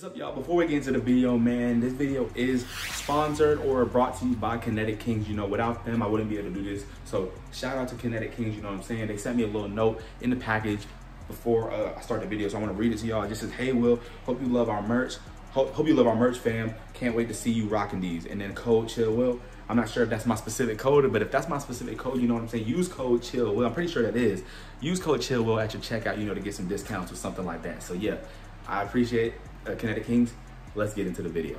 What's up, y'all? Before we get into the video, man, this video is sponsored or brought to you by Kinetic Kings. You know, without them, I wouldn't be able to do this. So shout out to Kinetic Kings, you know what I'm saying? They sent me a little note in the package before I start the video. So I want to read it to y'all. It just says, "Hey, Will, hope you love our merch. Hope you love our merch, fam. Can't wait to see you rocking these." And then code Chill Will. I'm not sure if that's my specific code, but if that's my specific code, you know what I'm saying? Use code Chill Will. I'm pretty sure that is. Use code Chill Will at your checkout, you know, to get some discounts or something like that. So yeah, I appreciate Kinetic Kings. Let's get into the video.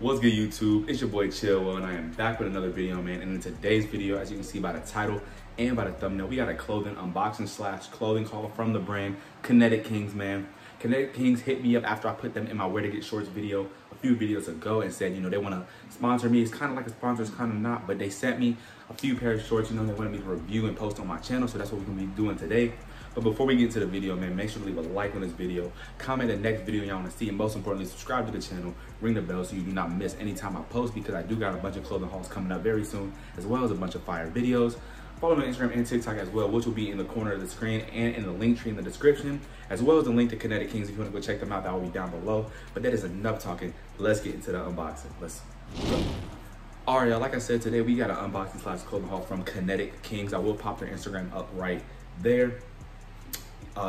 What's good, YouTube? It's your boy Chill Will, and I am back with another video, man. And in today's video, as you can see by the title and by the thumbnail, we got a clothing unboxing slash clothing haul from the brand Kinetic Kings, man. Kinetic Kings hit me up after I put them in my Where to Get Shorts video a few videos ago and said, you know, they want to sponsor me. It's kind of like a sponsor, it's kind of not, but they sent me a few pair of shorts, you know, they wanted me to review and post on my channel, so that's what we're going to be doing today. But before we get into the video, man, make sure to leave a like on this video, comment the next video y'all want to see, and most importantly, subscribe to the channel, ring the bell so you do not miss any time I post, because I do got a bunch of clothing hauls coming up very soon, as well as a bunch of fire videos. Follow me on Instagram and TikTok as well, which will be in the corner of the screen and in the link tree in the description, as well as the link to Kinetic Kings if you want to go check them out. That will be down below. But that is enough talking. Let's get into the unboxing. Let's go. All right, y'all, like I said, today we got an unboxing slash clothing haul from Kinetic Kings. I will pop their Instagram up right there.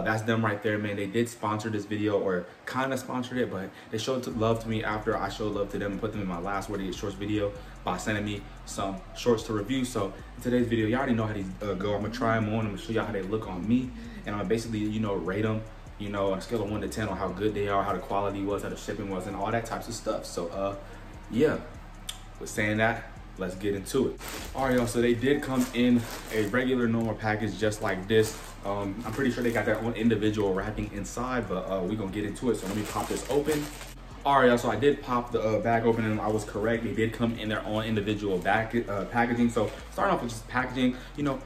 That's them right there, man. They did sponsor this video, or kind of sponsored it, but they showed love to me after I showed love to them and put them in my last Where to Get Shorts video by sending me some shorts to review. So in today's video, y'all already know how these go. I'm gonna try them on, I'm gonna show y'all how they look on me, and I'm gonna basically, you know, rate them, you know, on a scale of 1 to 10 on how good they are, how the quality was, how the shipping was, and all that types of stuff. So yeah, with saying that, let's get into it. All right, y'all, so they did come in a regular normal package just like this. I'm pretty sure they got their own individual wrapping inside, but we're gonna get into it. So let me pop this open. All right, y'all, so I did pop the bag open, and I was correct. They did come in their own individual bag, packaging. So starting off with just packaging, you know,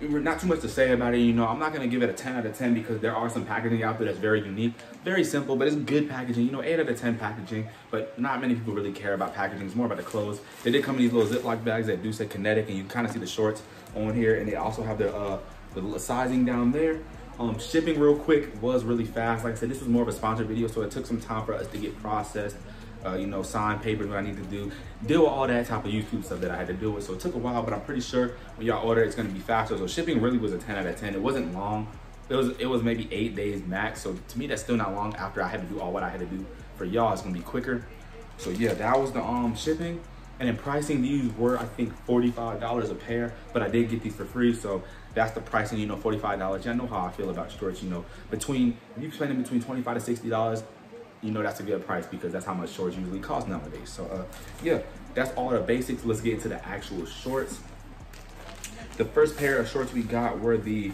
not too much to say about it. You know, I'm not gonna give it a 10 out of 10 because there are some packaging out there that's very unique, very simple, but it's good packaging. You know, 8 out of 10 packaging, but not many people really care about packaging. It's more about the clothes. They did come in these little Ziploc bags that do say Kinetic, and you kind of see the shorts on here, and they also have the sizing down there. Shipping real quick was really fast. Like I said, this was more of a sponsored video, so it took some time for us to get processed, you know, sign papers, what I need to do, deal with all that type of YouTube stuff that I had to deal with. So it took a while, but I'm pretty sure when y'all order, it's gonna be faster. So shipping really was a 10 out of 10. It wasn't long. It was maybe 8 days max. So to me, that's still not long after I had to do all what I had to do. For y'all, it's gonna be quicker. So yeah, that was the shipping. And then pricing, these were, I think, $45 a pair, but I did get these for free, so that's the pricing, you know, $45. Y'all know how I feel about shorts, you know. If you're spending between $25 to $60, you know that's a good price because that's how much shorts usually cost nowadays. So yeah, that's all the basics. Let's get into the actual shorts. The first pair of shorts we got were the,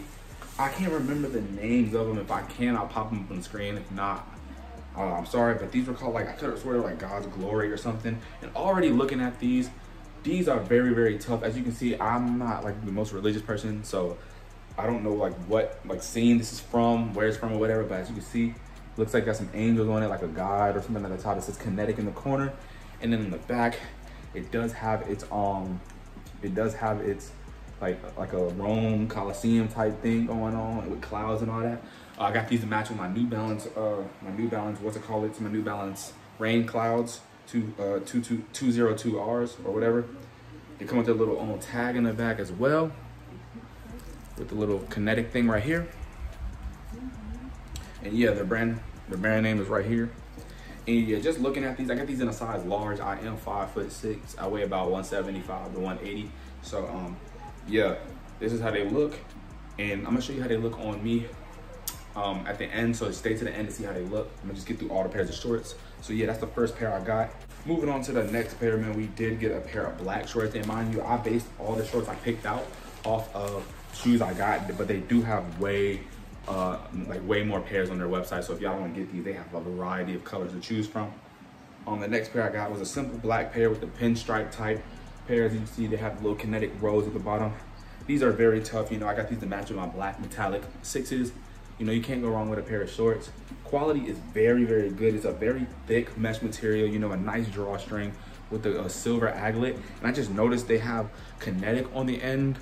I can't remember the names of them. If I can, I'll pop them up on the screen. If not, I'm sorry, but these were called, like, I could have sworn they were like God's Glory or something. And already looking at these are very, very tough. As you can see, I'm not like the most religious person, so I don't know like what scene this is from, where it's from or whatever, but as you can see, looks like got some angels on it, like a god or something at the top. It says Kinetic in the corner. And then in the back, it does have its like a Rome Coliseum type thing going on with clouds and all that. I got these to match with my New Balance, my New Balance Rain Clouds 202Rs or whatever. They come with their little own tag in the back as well, with the little Kinetic thing right here. And yeah, the brand name is right here. And yeah, just looking at these, I got these in a size large. I am 5'6". I weigh about 175 to 180. So yeah, this is how they look. And I'm gonna show you how they look on me at the end. So stay to the end to see how they look. I'm gonna just get through all the pairs of shorts. So yeah, that's the first pair I got. Moving on to the next pair, man, we did get a pair of black shorts. And mind you, I based all the shorts I picked out off of shoes I got, but they do have way more pairs on their website. So if y'all want to get these, they have a variety of colors to choose from. The next pair I got was a simple black pair with the pinstripe type pair. As you can see, they have little Kinetic rows at the bottom. These are very tough. You know, I got these to match with my black metallic 6s. You know, you can't go wrong with a pair of shorts. Quality is very, very good. It's a very thick mesh material, you know, a nice drawstring with a silver aglet. And I just noticed they have Kinetic on the end,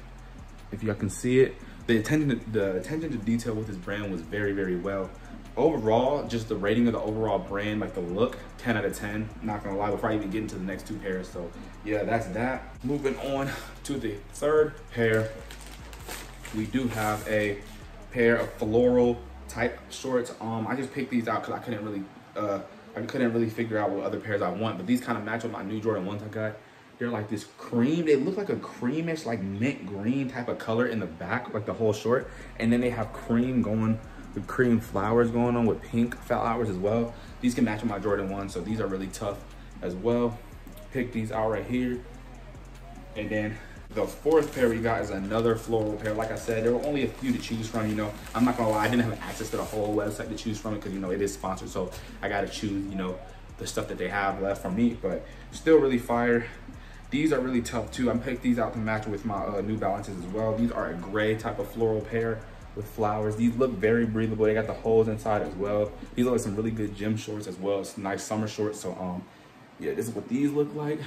if y'all can see it. The attention to detail with this brand was very, very well Overall, just the rating of the overall brand, like the look, 10 out of 10. Not gonna lie, we'll probably even get into the next two pairs. So yeah, that's that. Moving on to the third pair. We do have a pair of floral type shorts. I just picked these out because I couldn't really figure out what other pairs I want, but these kind of match with my new Jordan 1s I got. They're like this cream, they look like a creamish, like mint green type of color in the back, like the whole short. And then they have cream going, the cream flowers going on with pink flowers as well. These can match with my Jordan 1, so these are really tough as well. Pick these out right here. And then the fourth pair we got is another floral pair. Like I said, there were only a few to choose from, you know. I'm not gonna lie, I didn't have access to the whole website to choose from because, you know, it is sponsored. So I gotta choose, you know, the stuff that they have left for me, but still really fire. These are really tough too. I picked these out to match with my New Balances as well. These are a gray type of floral pair with flowers. These look very breathable. They got the holes inside as well. These look like some really good gym shorts as well. It's nice summer shorts. So yeah, this is what these look like.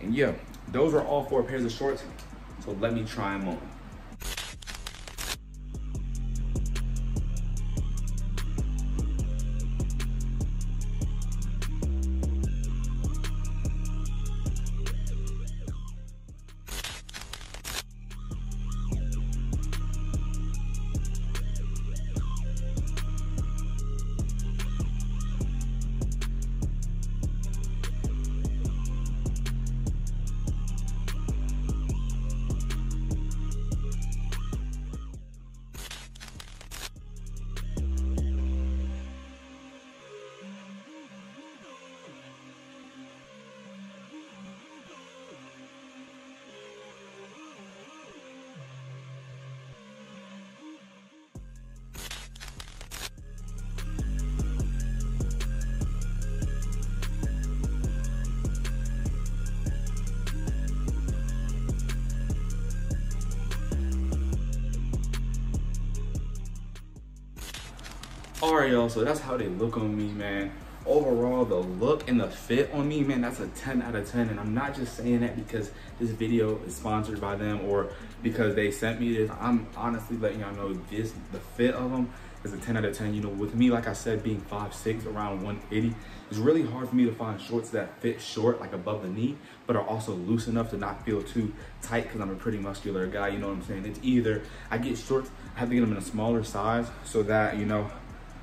And yeah, those are all four pairs of shorts. So let me try them on. All right, y'all, so that's how they look on me, man. Overall, the look and the fit on me, man, that's a 10 out of 10. And I'm not just saying that because this video is sponsored by them or because they sent me this. I'm honestly letting y'all know this, the fit of them is a 10 out of 10. You know, with me, like I said, being 5'6", around 180, it's really hard for me to find shorts that fit short, like above the knee, but are also loose enough to not feel too tight because I'm a pretty muscular guy, you know what I'm saying? It's either I get shorts, I have to get them in a smaller size so that, you know,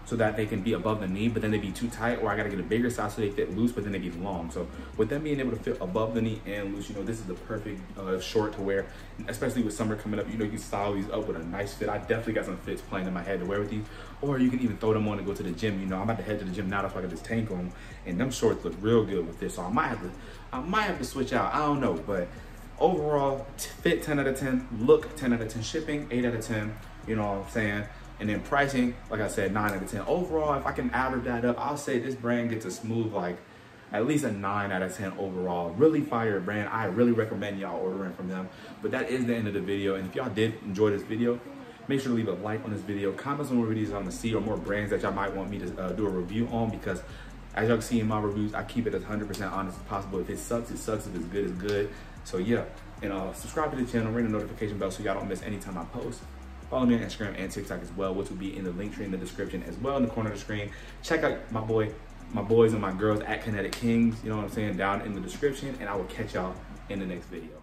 so that they can be above the knee, but then they be too tight, or I gotta get a bigger size so they fit loose, but then they be long. So with them being able to fit above the knee and loose, you know, this is the perfect short to wear, especially with summer coming up. You know, you can style these up with a nice fit. I definitely got some fits playing in my head to wear with these, or you can even throw them on and go to the gym. You know, I'm about to head to the gym now, that's why I got this tank on, and them shorts look real good with this. So I might have to switch out. I don't know, but overall, fit 10 out of 10, look 10 out of 10, shipping 8 out of 10. You know what I'm saying? And then pricing, like I said, 9 out of 10. Overall, if I can average that up, I'll say this brand gets a smooth, like, at least a 9 out of 10 overall. Really fire brand. I really recommend y'all ordering from them. But that is the end of the video. And if y'all did enjoy this video, make sure to leave a like on this video. Comment some more videos I want to see or more brands that y'all might want me to do a review on, because as y'all can see in my reviews, I keep it as 100% honest as possible. If it sucks, it sucks. If it's good, it's good. So yeah, and subscribe to the channel, ring the notification bell so y'all don't miss any time I post. Follow me on Instagram and TikTok as well, which will be in the link tree in the description as well in the corner of the screen. Check out my boys and my girls at Kinetic Kings, you know what I'm saying, down in the description. And I will catch y'all in the next video.